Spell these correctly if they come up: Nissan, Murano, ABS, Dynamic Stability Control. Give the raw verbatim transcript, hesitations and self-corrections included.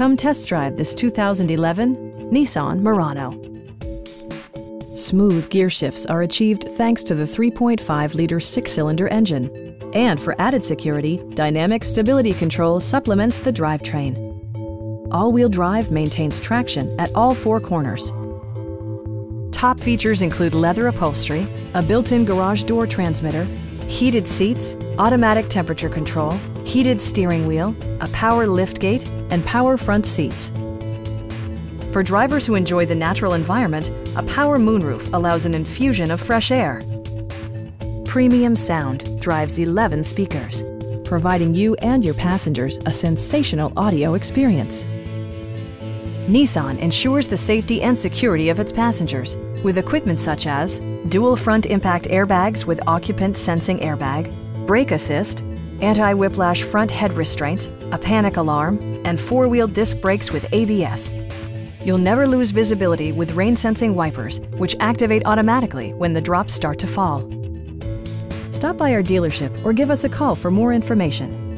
Come test drive this two thousand eleven Nissan Murano. Smooth gear shifts are achieved thanks to the three point five liter six-cylinder engine. And for added security, Dynamic Stability Control supplements the drivetrain. All-wheel drive maintains traction at all four corners. Top features include leather upholstery, a built-in garage door transmitter, heated seats, automatic temperature control, heated steering wheel, a power liftgate, and power front seats. For drivers who enjoy the natural environment, a power moonroof allows an infusion of fresh air. Premium sound drives eleven speakers, providing you and your passengers a sensational audio experience. Nissan ensures the safety and security of its passengers with equipment such as dual front impact airbags with occupant sensing airbag, brake assist, anti-whiplash front head restraints, a panic alarm, and four-wheel disc brakes with A B S. You'll never lose visibility with rain-sensing wipers, which activate automatically when the drops start to fall. Stop by our dealership or give us a call for more information.